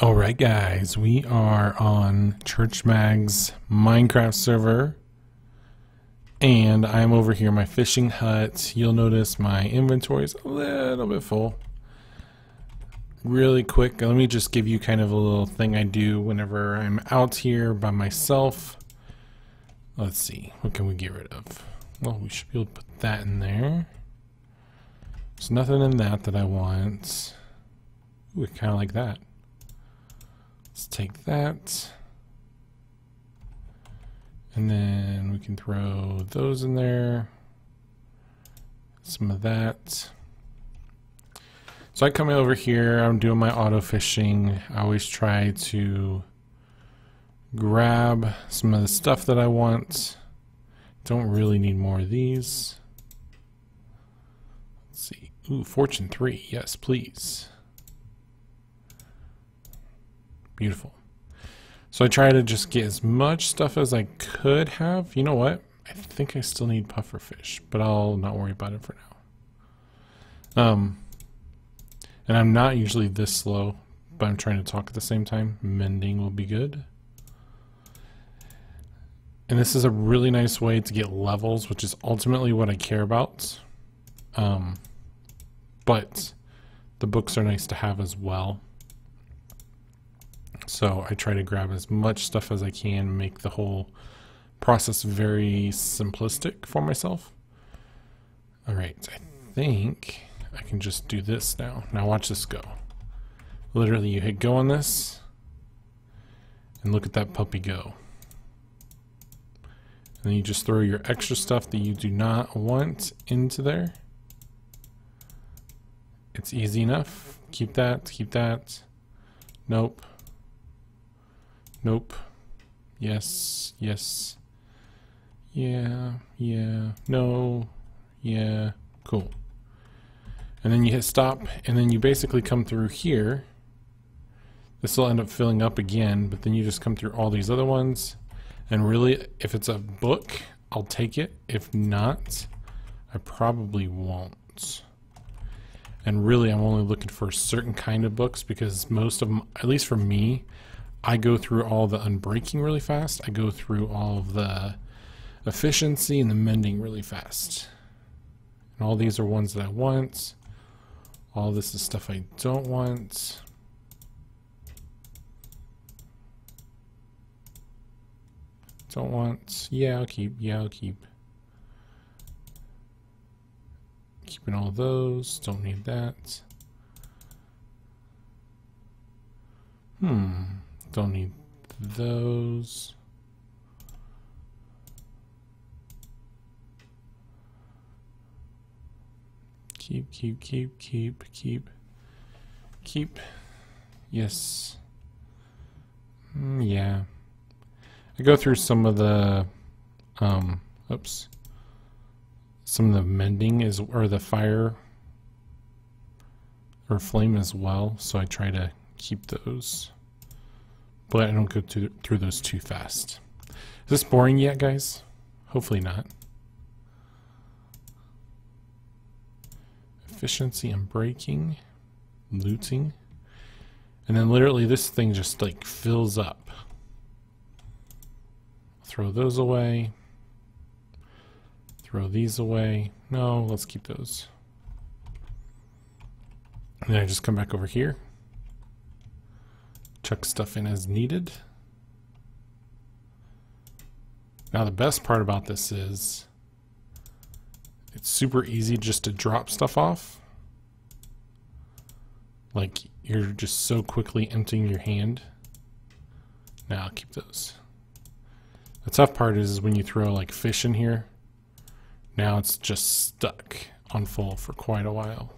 Alright guys, we are on Church Mag's Minecraft server and I'm over here in my fishing hut. You'll notice my inventory is a little bit full. Really quick, let me just give you kind of a little thing I do whenever I'm out here by myself. Let's see, what can we get rid of? Well, we should be able to put that in there. There's nothing in that that I want. Ooh, I kind of like that. Let's take that, and then we can throw those in there, some of that. So I come over here, I'm doing my auto fishing. I always try to grab some of the stuff that I want. Don't really need more of these. Let's see. Ooh, fortune 3, yes please. Beautiful. So I try to just get as much stuff as I could have. You know what? I think I still need puffer fish, but I'll not worry about it for now. And I'm not usually this slow, but I'm trying to talk at the same time. Mending will be good. And this is a really nice way to get levels, which is ultimately what I care about. But the books are nice to have as well. So I try to grab as much stuff as I can, make the whole process very simplistic for myself. All right, I think I can just do this now. Now watch this go. Literally you hit go on this and look at that puppy go. And then you just throw your extra stuff that you do not want into there. It's easy enough. Keep that, keep that. Nope. Nope. Yes. Yes. Yeah. Yeah. No. Yeah. Cool. And then you hit stop, and then you basically come through here. This will end up filling up again, but then you just come through all these other ones. And really, if it's a book, I'll take it. If not, I probably won't. And really, I'm only looking for a certain kind of books because most of them, at least for me, I go through all the unbreaking really fast. I go through all of the efficiency and the mending really fast. And all these are ones that I want. All this is stuff I don't want. Don't want. Yeah, I'll keep. Yeah, I'll keep. Keeping all those. Don't need that. Don't need those. Keep, keep, keep, keep, keep, keep. Yes. Yeah. I go through some of the, oops. Some of the mending is, or the fire or flame as well. So I try to keep those. But I don't go through those too fast. Is this boring yet, guys? Hopefully not. Efficiency and breaking, looting. And then literally this thing just like fills up. Throw those away. Throw these away. No, let's keep those. And then I just come back over here. Chuck stuff in as needed. Now the best part about this is it's super easy just to drop stuff off. Like you're just so quickly emptying your hand. Now I'll keep those. The tough part is when you throw like fish in here, now it's just stuck on full for quite a while.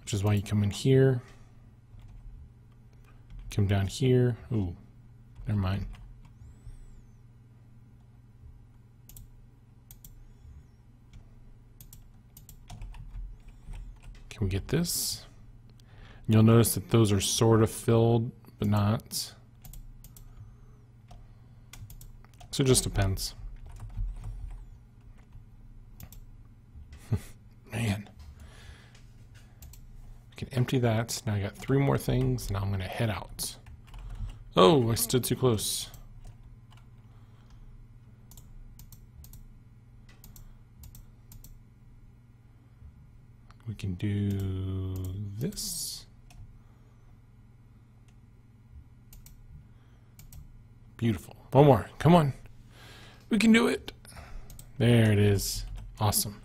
Which is why you come in here. Come down here. Ooh, never mind. Can we get this? And you'll notice that those are sort of filled, but not. So it just depends. Man. can empty that. So now I got three more things, and I'm going to head out. Oh, I stood too close. We can do this. Beautiful. One more. Come on. We can do it. There it is. Awesome.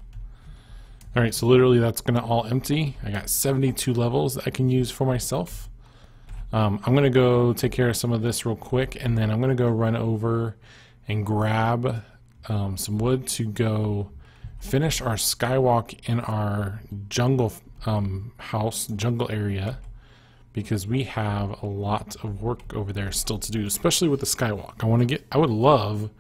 All right, so literally that's going to all empty. I got 72 levels that I can use for myself. I'm going to go take care of some of this real quick, and then I'm going to go run over and grab some wood to go finish our skywalk in our jungle house, jungle area, because we have a lot of work over there still to do, especially with the skywalk. I would love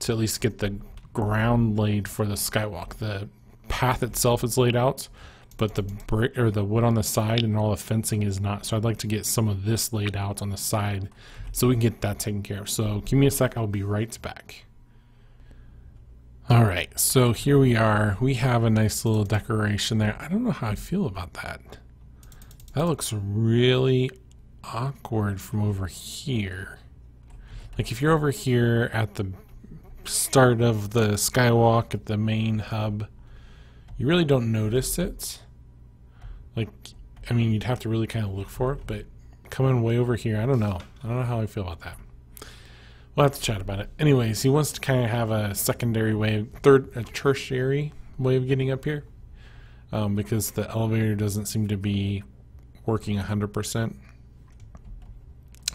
to at least get the ground laid for the skywalk. The path itself is laid out, but the brick or the wood on the side and all the fencing is not. So I'd like to get some of this laid out on the side so we can get that taken care of. So give me a sec, I'll be right back. All right, so here we are. We have a nice little decoration there. I don't know how I feel about that. That looks really awkward from over here. Like if you're over here at the start of the skywalk at the main hub, you really don't notice it. Like, I mean, you'd have to really kind of look for it, but coming way over here, I don't know. I don't know how I feel about that. We'll have to chat about it. Anyways, he wants to kind of have a secondary way, a tertiary way of getting up here, because the elevator doesn't seem to be working 100%.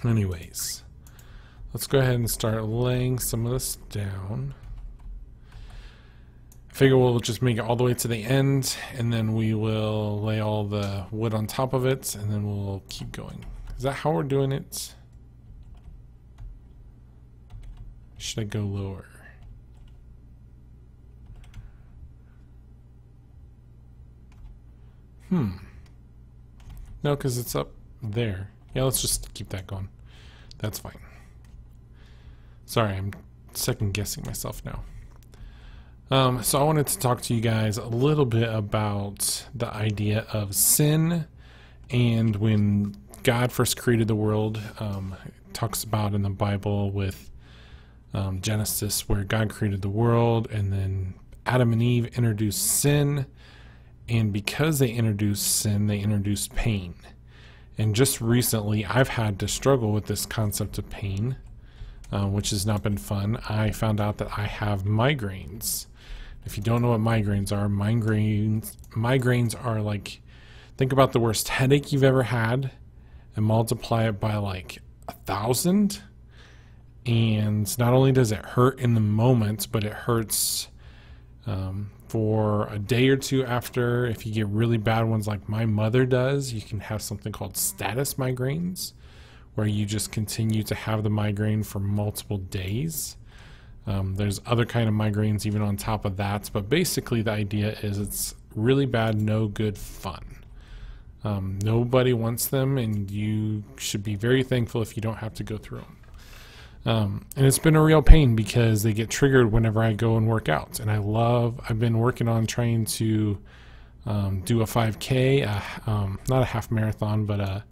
Anyways, let's go ahead and start laying some of this down. I figure we'll just make it all the way to the end, and then we will lay all the wood on top of it, and then we'll keep going. Is that how we're doing it? Should I go lower? No, because it's up there. Yeah, let's just keep that going. That's fine. Sorry, I'm second guessing myself now. So I wanted to talk to you guys a little bit about the idea of sin, and when God first created the world, it talks about in the Bible with Genesis, where God created the world, and then Adam and Eve introduced sin, and because they introduced sin, they introduced pain. And just recently, I've had to struggle with this concept of pain, which has not been fun. I found out that I have migraines. If you don't know what migraines are, migraines are like, think about the worst headache you've ever had and multiply it by like 1,000. And not only does it hurt in the moment, but it hurts for a day or two after. If you get really bad ones like my mother does, you can have something called status migraines, where you just continue to have the migraine for multiple days. There's other kind of migraines even on top of that, but basically the idea is it's really bad, no good fun. Nobody wants them, and you should be very thankful if you don't have to go through them. And it's been a real pain because they get triggered whenever I go and work out. And I've been working on trying to do a 5K, not a half marathon, but a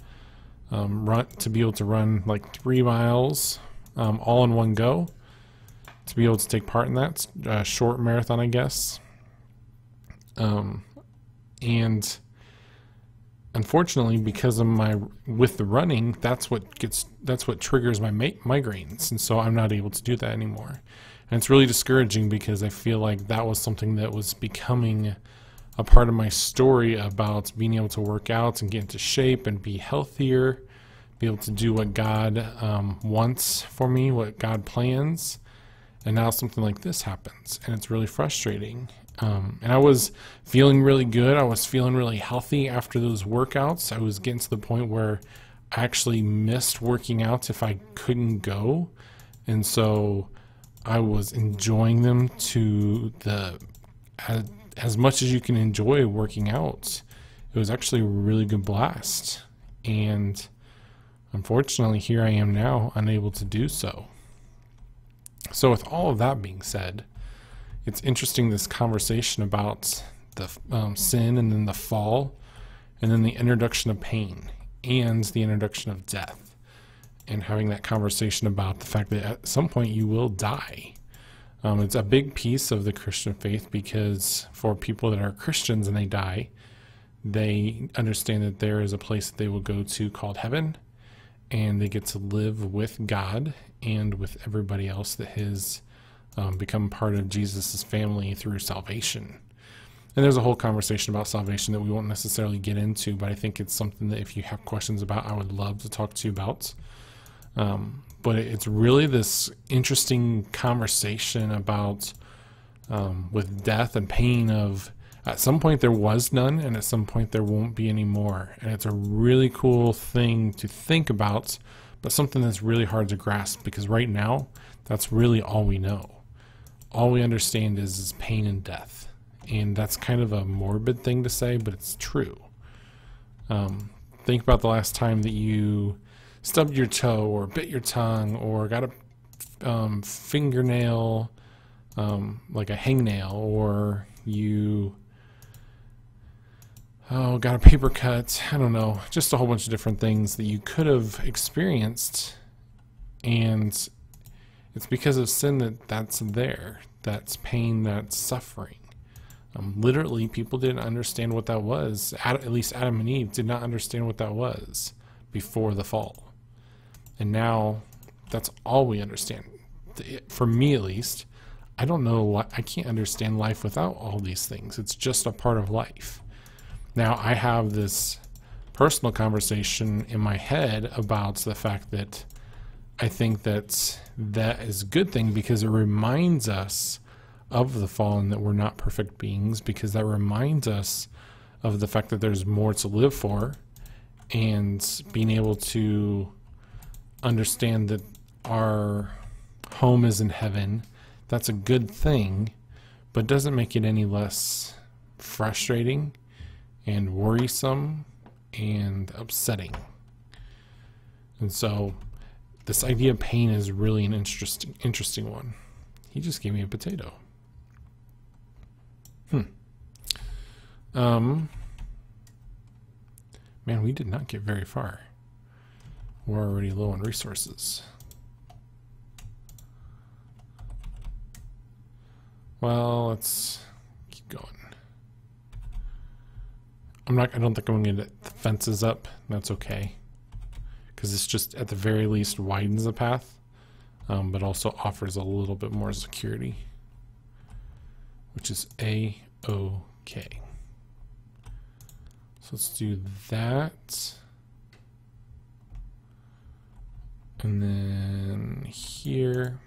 run, to be able to run like 3 miles all in one go, to be able to take part in that short marathon, I guess. And unfortunately, because of the running, that's what triggers my migraines, and so I'm not able to do that anymore. And it's really discouraging because I feel like that was something that was becoming a part of my story about being able to work out and get into shape and be healthier, be able to do what God wants for me, what God plans. And now something like this happens, and it's really frustrating. And I was feeling really good. I was feeling really healthy after those workouts. I was getting to the point where I actually missed working out if I couldn't go. And so I was enjoying them to the as much as you can enjoy working out. It was actually a really good blast, and unfortunately here I am now unable to do so. So with all of that being said, it's interesting, this conversation about the sin and then the fall, and then the introduction of pain and the introduction of death, and having that conversation about the fact that at some point you will die. It's a big piece of the Christian faith, because for people that are Christians and they die, they understand that there is a place that they will go to called heaven, and they get to live with God and with everybody else that has become part of Jesus's family through salvation. And there's a whole conversation about salvation that we won't necessarily get into, but I think it's something that if you have questions about, I would love to talk to you about. But it's really this interesting conversation about with death and pain of, at some point there was none, and at some point there won't be any more. And it's a really cool thing to think about, but something that's really hard to grasp, because right now that's really all we know. All we understand is pain and death. And that's kind of a morbid thing to say, but it's true. Think about the last time that you stubbed your toe or bit your tongue or got a fingernail, like a hangnail, or you got a paper cut. I don't know, just a whole bunch of different things that you could have experienced, and it's because of sin that that's there. That's pain, that's suffering. Literally, people didn't understand what that was. At least Adam and Eve did not understand what that was before the fall. And now that's all we understand. For me, at least, I don't know why. I can't understand life without all these things. It's just a part of life. Now, I have this personal conversation in my head about the fact that I think that is a good thing, because it reminds us of the fall and that we're not perfect beings, because that reminds us of the fact that there's more to live for, and being able to understand that our home is in heaven. That's a good thing, but doesn't make it any less frustrating and worrisome and upsetting. And so this idea of pain is really an interesting one. He just gave me a potato. Man, we did not get very far. We're already low on resources. Well, let's keep going. I don't think I'm gonna get the fences up. That's okay, because it's just at the very least widens the path, but also offers a little bit more security, which is A-O. Okay, so let's do that, and then here,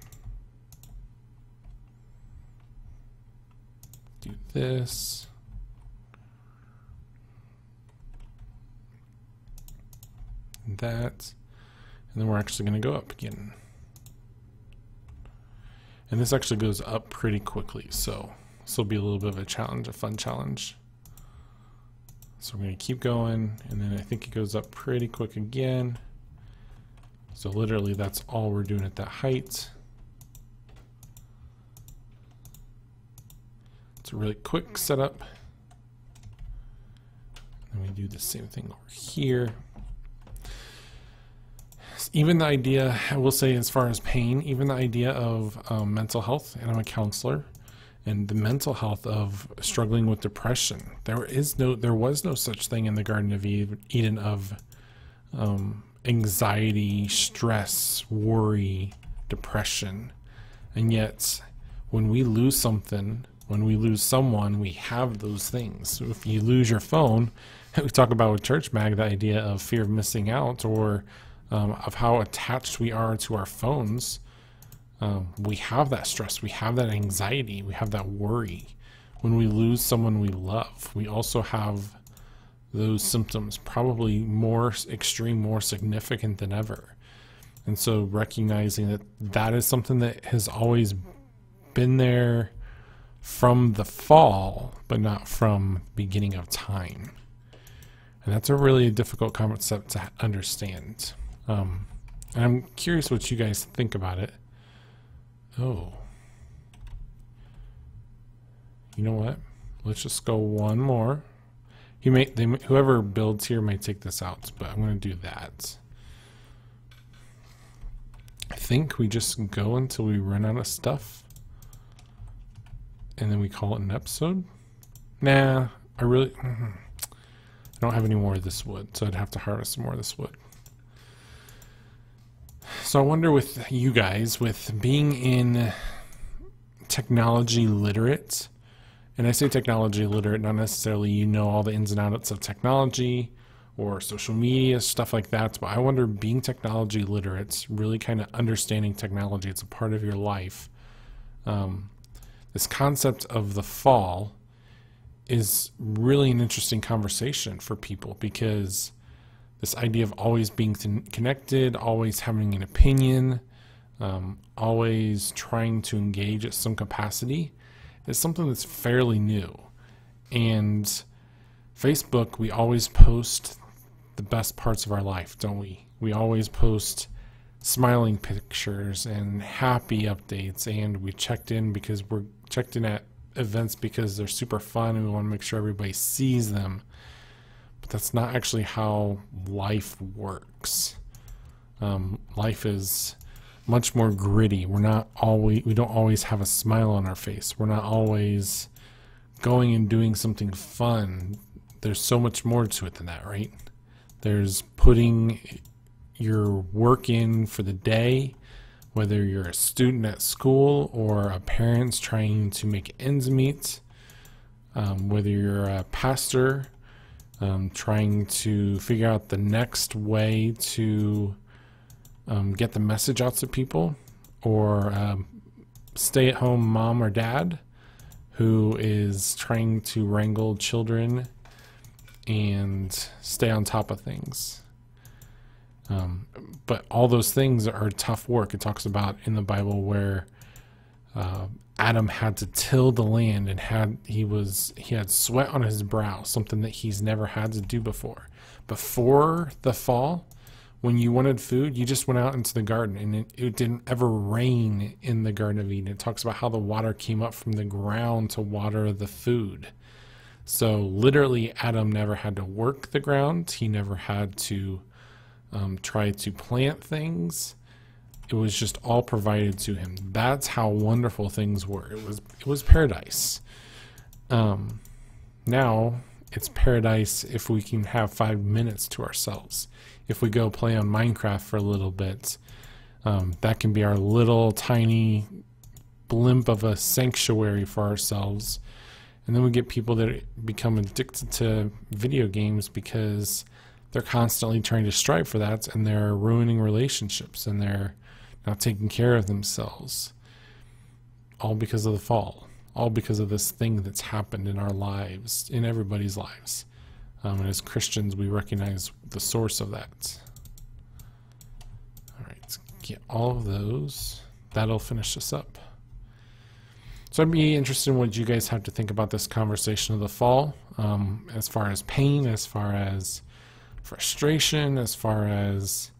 do this, and that, and then we're actually going to go up again, and this actually goes up pretty quickly, so this will be a little bit of a challenge, a fun challenge. So I'm going to keep going, and then I think it goes up pretty quick again. So literally that's all we're doing at that height. It's a really quick setup. And we do the same thing over here. Even the idea, I will say, as far as pain, even the idea of mental health, and I'm a counselor, and the mental health of struggling with depression. There was no such thing in the Garden of Eden of anxiety, stress, worry, depression. And yet, when we lose something, when we lose someone, we have those things. So if you lose your phone, we talk about with Church Mag the idea of fear of missing out, or of how attached we are to our phones. We have that stress, we have that anxiety, we have that worry. When we lose someone we love, we also have those symptoms, probably more extreme, more significant than ever. And so recognizing that that is something that has always been there from the fall, but not from beginning of time. And that's a really difficult concept to understand. And I'm curious what you guys think about it. Oh, you know what? Let's just go one more. Whoever builds here might take this out, but I'm going to do that. I think we just go until we run out of stuff, and then we call it an episode. Nah, I don't have any more of this wood, so I'd have to harvest some more of this wood. So I wonder with you guys, with being in technology literate, and I say technology literate, not necessarily you know all the ins and outs of technology or social media, stuff like that, but I wonder being technology literate, really kind of understanding technology, it's a part of your life. This concept of the fall is really an interesting conversation for people, because this idea of always being connected, always having an opinion, always trying to engage at some capacity is something that's fairly new. And Facebook, we always post the best parts of our life, don't we? We always post smiling pictures and happy updates, and we checked in because we're checked in at events because they're super fun and we want to make sure everybody sees them. But that's not actually how life works. Life is much more gritty. We don't always have a smile on our face. We're not always going and doing something fun. There's so much more to it than that, right? There's putting your work in for the day, whether you're a student at school or a parent's trying to make ends meet, whether you're a pastor trying to figure out the next way to get the message out to people, or stay-at-home mom or dad who is trying to wrangle children and stay on top of things. But all those things are tough work. It talks about in the Bible where Adam had to till the land, and he had sweat on his brow, something that he's never had to do before. Before the fall, when you wanted food, you just went out into the garden, and it didn't ever rain in the Garden of Eden. It talks about how the water came up from the ground to water the food. So literally Adam never had to work the ground. He never had to try to plant things. It was just all provided to him. That's how wonderful things were. It was paradise. Now it's paradise if we can have 5 minutes to ourselves. If we go play on Minecraft for a little bit, that can be our little tiny blimp of a sanctuary for ourselves. And then we get people that become addicted to video games because they're constantly trying to strive for that, and they're ruining relationships, and they're not taking care of themselves, all because of the fall, all because of this thing that's happened in our lives, in everybody's lives. And as Christians, we recognize the source of that. All right, let's get all of those. That'll finish us up. So I'd be interested in what you guys have to think about this conversation of the fall, as far as pain, as far as frustration, as far as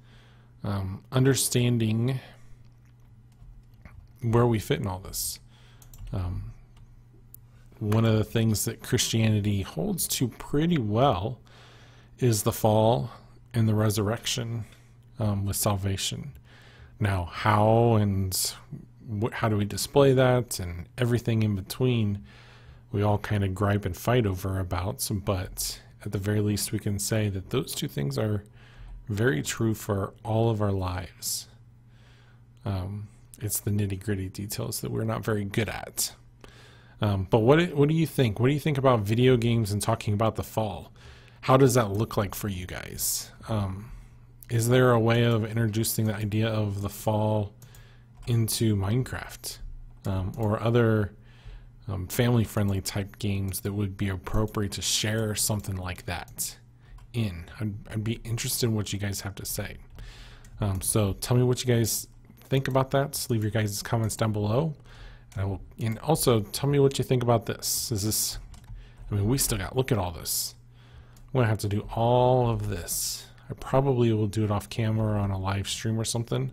understanding where we fit in all this. One of the things that Christianity holds to pretty well is the fall and the resurrection with salvation. Now, how do we display that, and everything in between, we all kind of gripe and fight over about, but at the very least we can say that those two things are very true for all of our lives. It's the nitty-gritty details that we're not very good at. But what do you think? What do you think about video games and talking about the fall? How does that look like for you guys? Is there a way of introducing the idea of the fall into Minecraft or other family-friendly type games that would be appropriate to share something like that in? I'd be interested in what you guys have to say. So tell me what you guys think about that. Just leave your guys' comments down below, and also tell me what you think about this. I mean, we still got, look at all this. I'm gonna have to do all of this. I probably will do it off camera on a live stream or something,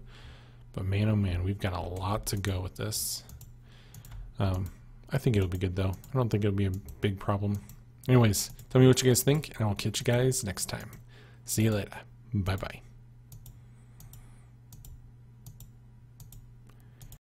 but man, oh man, we've got a lot to go with this. I think it'll be good though. I don't think it'll be a big problem. Anyways, tell me what you guys think, and I will catch you guys next time. See you later. Bye-bye.